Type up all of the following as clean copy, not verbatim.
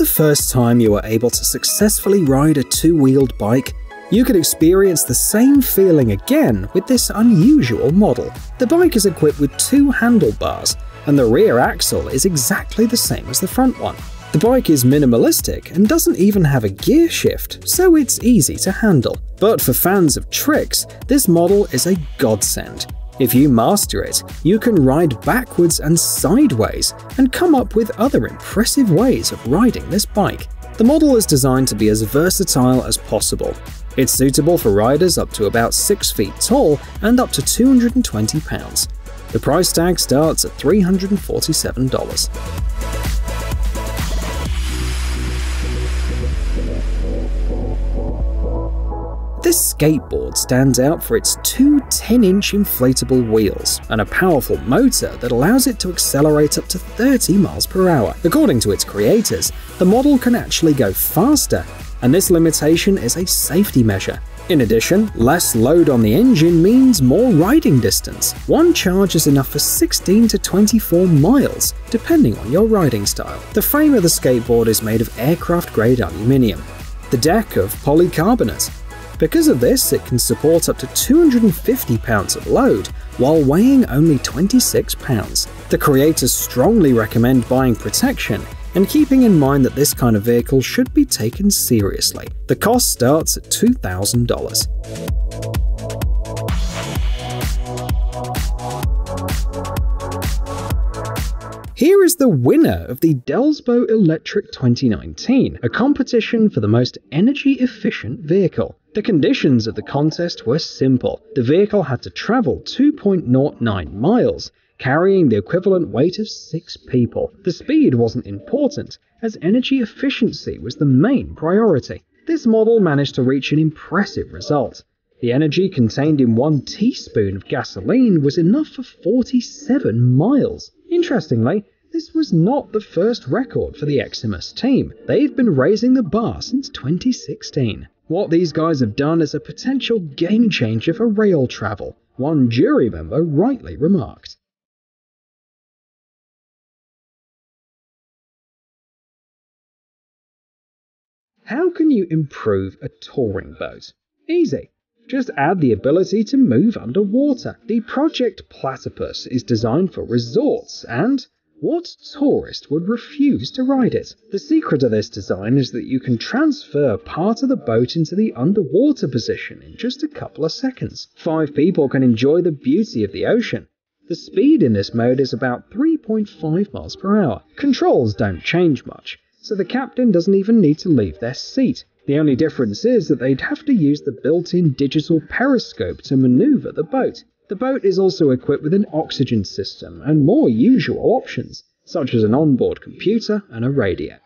the first time you are able to successfully ride a two-wheeled bike, you can experience the same feeling again with this unusual model. The bike is equipped with two handlebars, and the rear axle is exactly the same as the front one. The bike is minimalistic and doesn't even have a gear shift, so it's easy to handle. But for fans of tricks, this model is a godsend. If you master it, you can ride backwards and sideways and come up with other impressive ways of riding this bike. The model is designed to be as versatile as possible. It's suitable for riders up to about 6 feet tall and up to 220 pounds. The price tag starts at $347. This skateboard stands out for its two 10-inch inflatable wheels and a powerful motor that allows it to accelerate up to 30 miles per hour. According to its creators, the model can actually go faster, and this limitation is a safety measure. In addition, less load on the engine means more riding distance. One charge is enough for 16 to 24 miles, depending on your riding style. The frame of the skateboard is made of aircraft-grade aluminium, the deck of polycarbonate. Because of this, it can support up to 250 pounds of load, while weighing only 26 pounds. The creators strongly recommend buying protection, and keeping in mind that this kind of vehicle should be taken seriously. The cost starts at $2,000. Here is the winner of the Delsbo Electric 2019, a competition for the most energy-efficient vehicle. The conditions of the contest were simple. The vehicle had to travel 2.09 miles, carrying the equivalent weight of 6 people. The speed wasn't important, as energy efficiency was the main priority. This model managed to reach an impressive result. The energy contained in 1 teaspoon of gasoline was enough for 47 miles. Interestingly, this was not the first record for the Eximus team. They've been raising the bar since 2016. What these guys have done is a potential game changer for rail travel, one jury member rightly remarked. How can you improve a touring boat? Easy. Just add the ability to move underwater. The Project Platypus is designed for resorts, and what tourist would refuse to ride it? The secret of this design is that you can transfer part of the boat into the underwater position in just a couple of seconds. 5 people can enjoy the beauty of the ocean. The speed in this mode is about 3.5 miles per hour. Controls don't change much, so the captain doesn't even need to leave their seat. The only difference is that they'd have to use the built-in digital periscope to maneuver the boat. The boat is also equipped with an oxygen system and more usual options, such as an onboard computer and a radio.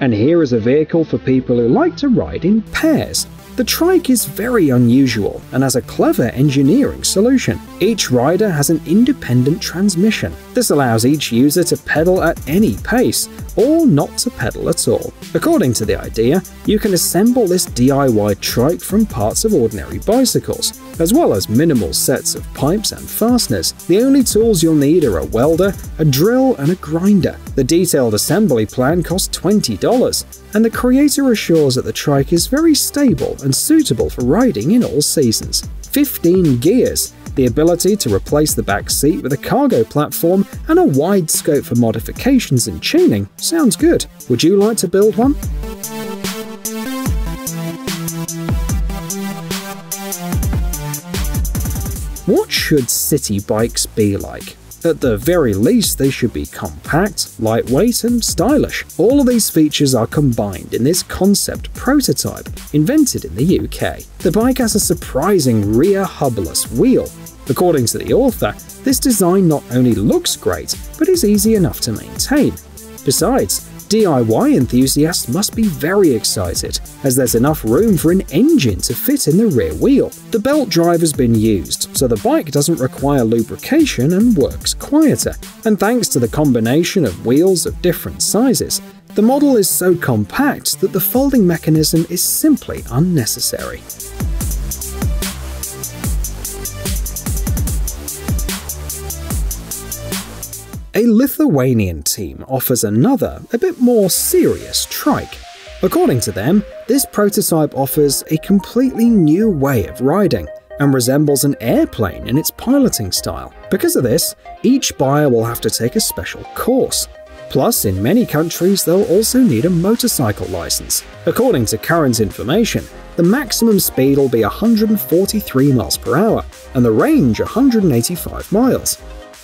And here is a vehicle for people who like to ride in pairs. The trike is very unusual and has a clever engineering solution. Each rider has an independent transmission. This allows each user to pedal at any pace, or not to pedal at all. According to the idea, you can assemble this DIY trike from parts of ordinary bicycles, as well as minimal sets of pipes and fasteners. The only tools you'll need are a welder, a drill, and a grinder. The detailed assembly plan costs $20, and the creator assures that the trike is very stable and suitable for riding in all seasons. 15 gears, the ability to replace the back seat with a cargo platform, and a wide scope for modifications and tuning. Sounds good. Would you like to build one? What should city bikes be like? At the very least, they should be compact, lightweight, and stylish. All of these features are combined in this concept prototype, invented in the UK. The bike has a surprising rear hubless wheel. According to the author, this design not only looks great, but is easy enough to maintain. Besides, DIY enthusiasts must be very excited, as there's enough room for an engine to fit in the rear wheel. The belt drive has been used, so the bike doesn't require lubrication and works quieter. And thanks to the combination of wheels of different sizes, the model is so compact that the folding mechanism is simply unnecessary. a Lithuanian team offers another, a bit more serious trike. According to them, this prototype offers a completely new way of riding and resembles an airplane in its piloting style. Because of this, each buyer will have to take a special course. Plus, in many countries, they'll also need a motorcycle license. According to current information, the maximum speed will be 143 miles per hour and the range 185 miles.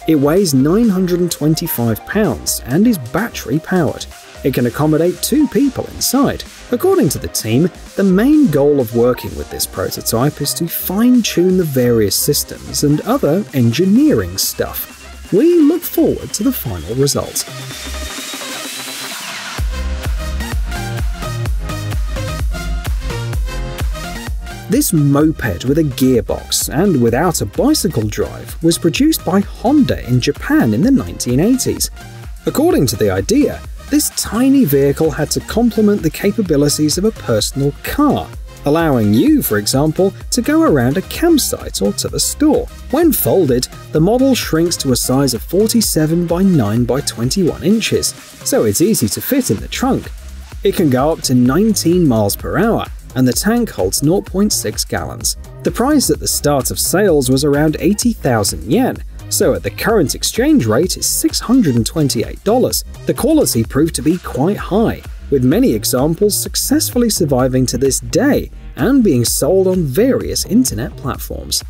It weighs 925 pounds and is battery powered. It can accommodate 2 people inside. According to the team, the main goal of working with this prototype is to fine-tune the various systems and other engineering stuff. We look forward to the final result. This moped with a gearbox and without a bicycle drive was produced by Honda in Japan in the 1980s. According to the idea, this tiny vehicle had to complement the capabilities of a personal car, allowing you, for example, to go around a campsite or to the store. When folded, the model shrinks to a size of 47 by 9 by 21 inches, so it's easy to fit in the trunk. It can go up to 19 miles per hour, and the tank holds 0.6 gallons. The price at the start of sales was around 80,000 yen, so at the current exchange rate is $628. The quality proved to be quite high, with many examples successfully surviving to this day and being sold on various internet platforms.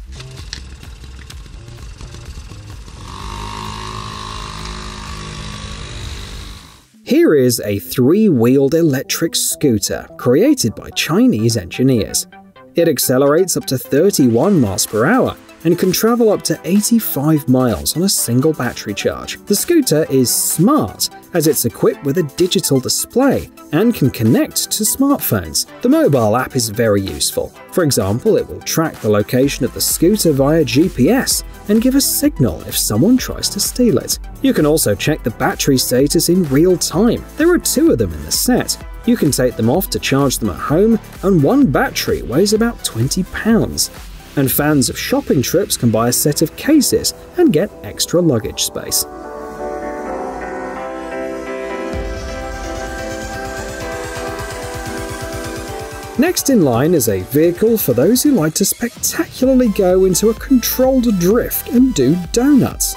Here is a 3-wheeled electric scooter created by Chinese engineers. It accelerates up to 31 miles per hour and can travel up to 85 miles on a single battery charge. The scooter is smart, as it's equipped with a digital display and can connect to smartphones. The mobile app is very useful. For example, it will track the location of the scooter via GPS and give a signal if someone tries to steal it. You can also check the battery status in real time. There are 2 of them in the set. You can take them off to charge them at home, and one battery weighs about 20 pounds. And fans of shopping trips can buy a set of cases and get extra luggage space. Next in line is a vehicle for those who like to spectacularly go into a controlled drift and do donuts.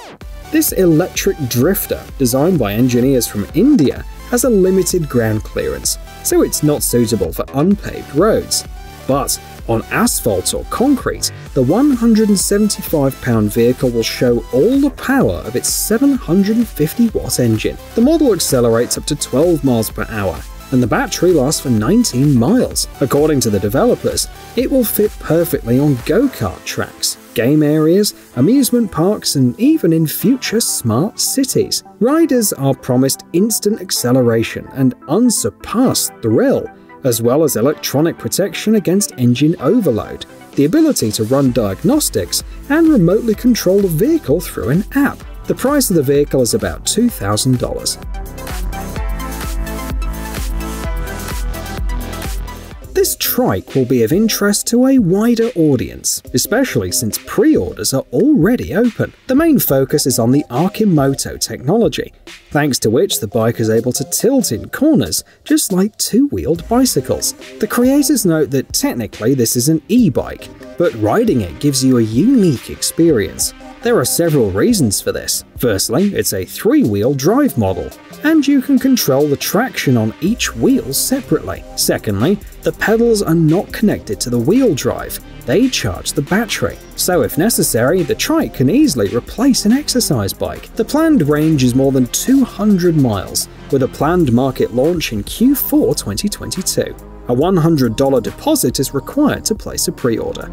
This electric drifter, designed by engineers from India, has a limited ground clearance, so it's not suitable for unpaved roads. But on asphalt or concrete, the 175-pound vehicle will show all the power of its 750-watt engine. The model accelerates up to 12 miles per hour, and the battery lasts for 19 miles. According to the developers, it will fit perfectly on go-kart tracks, game areas, amusement parks, and even in future smart cities. Riders are promised instant acceleration and unsurpassed thrill, as well as electronic protection against engine overload, the ability to run diagnostics, and remotely control the vehicle through an app. The price of the vehicle is about $2,000. This trike will be of interest to a wider audience, especially since pre-orders are already open. The main focus is on the Arcimoto technology, thanks to which the bike is able to tilt in corners just like 2-wheeled bicycles. The creators note that technically this is an e-bike, but riding it gives you a unique experience. There are several reasons for this. Firstly, it's a 3-wheel drive model, and you can control the traction on each wheel separately. Secondly, the pedals are not connected to the wheel drive. They charge the battery, so if necessary, the trike can easily replace an exercise bike. The planned range is more than 200 miles, with a planned market launch in Q4 2022. A $100 deposit is required to place a pre-order.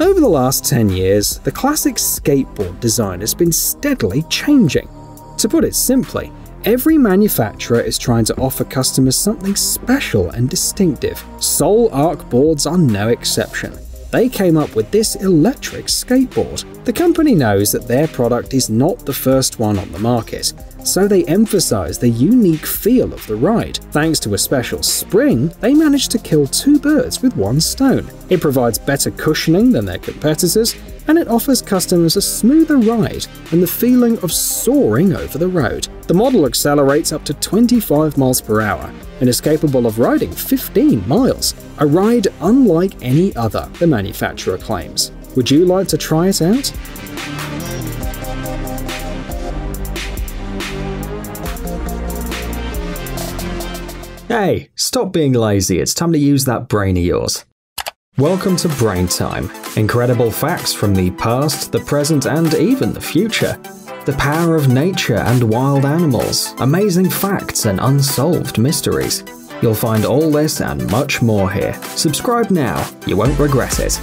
Over the last 10 years, the classic skateboard design has been steadily changing. To put it simply, every manufacturer is trying to offer customers something special and distinctive. SoulArc boards are no exception. They came up with this electric skateboard. The company knows that their product is not the first one on the market, so they emphasize the unique feel of the ride. Thanks to a special spring, they managed to kill two birds with one stone. It provides better cushioning than their competitors, and it offers customers a smoother ride and the feeling of soaring over the road. The model accelerates up to 25 miles per hour and is capable of riding 15 miles, a ride unlike any other, the manufacturer claims. Would you like to try it out? Hey, stop being lazy, it's time to use that brain of yours. Welcome to Brain Time. Incredible facts from the past, the present, and even the future. The power of nature and wild animals, amazing facts and unsolved mysteries. You'll find all this and much more here. Subscribe now, you won't regret it.